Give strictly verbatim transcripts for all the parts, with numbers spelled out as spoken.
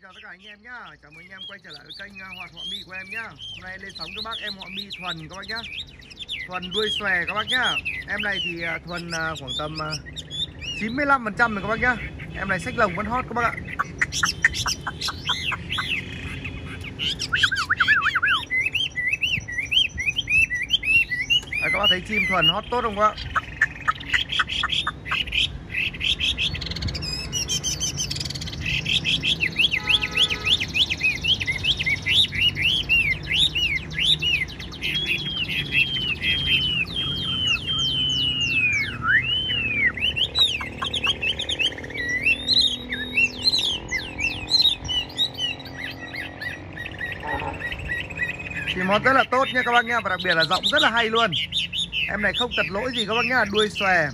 Xin chào tất cả anh em nhá, chào mừng anh em quay trở lại với kênh Hoạt Họa Mi của em nhá. Hôm nay lên sóng các bác em Họa Mi thuần các bác nhá, thuần đuôi xòe các bác nhá. Em này thì thuần khoảng tầm chín mươi lăm phần trăm rồi các bác nhá. Em này sách lồng vẫn hot các bác ạ. Đấy, các bác thấy chim thuần hot tốt không các bác? Thì món rất là tốt nha các bác nha, và đặc biệt là giọng rất là hay luôn. Em này không tật lỗi gì các bác nhá, đuôi xòe.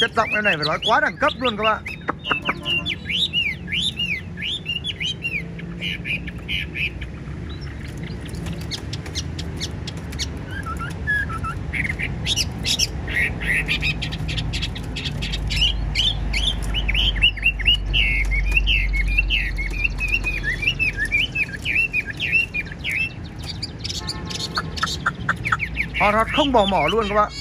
Chất giọng em này phải nói quá đẳng cấp luôn các bạn. Họt họt không bỏ mỏ luôn các bạn.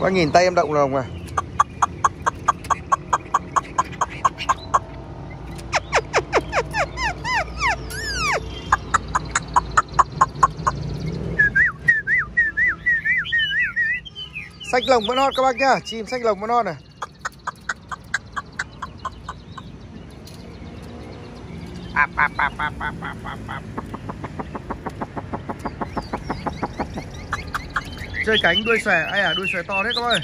Các bác nhìn tay em động lòng à. Sách lồng vẫn hot các bác nhá, chim sách lồng vẫn hot này. Áp áp áp áp áp áp áp. Chơi cánh đuôi xòe, ai à, đuôi xòe to đấy các bác ơi.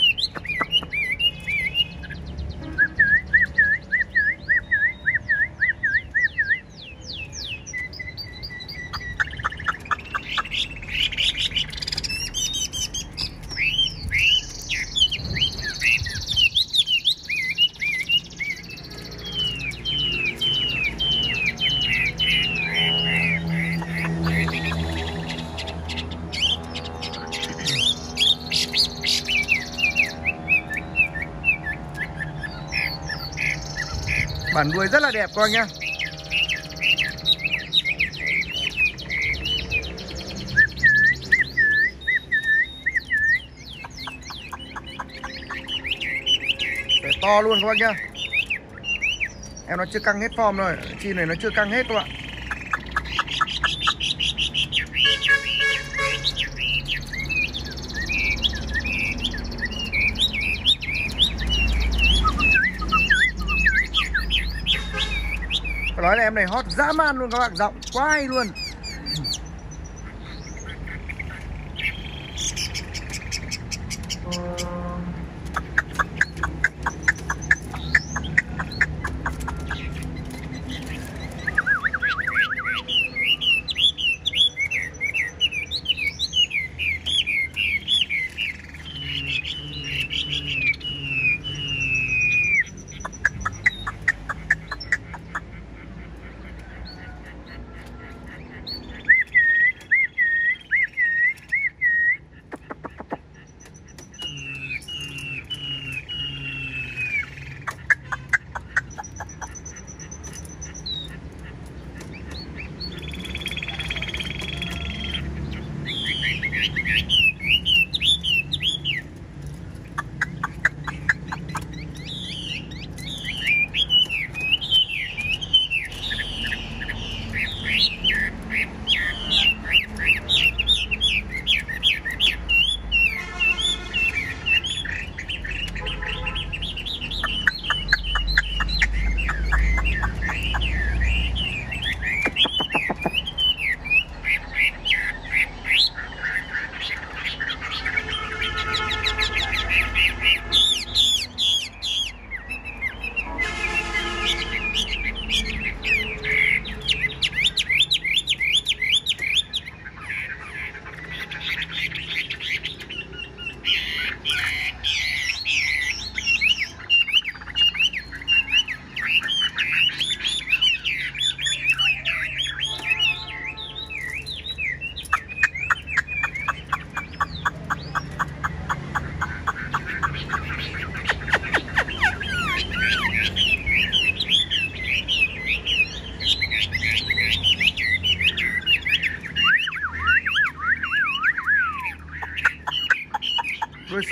Bản đuôi rất là đẹp các anh nhá. Để to luôn các anh nhá. Em nó chưa căng hết form rồi, chim này nó chưa căng hết các bạn. Nói là em này hot dã man luôn các bạn, giọng quá hay luôn. Mm.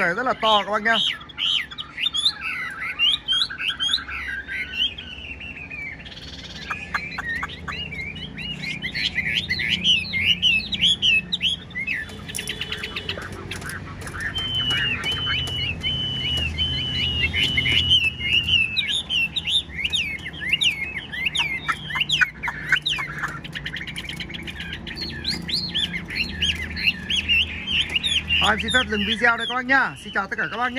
chảy rất là to các bác nhá. Em xin phép dừng video đây các bác nhá. Xin chào tất cả các bác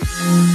nhá.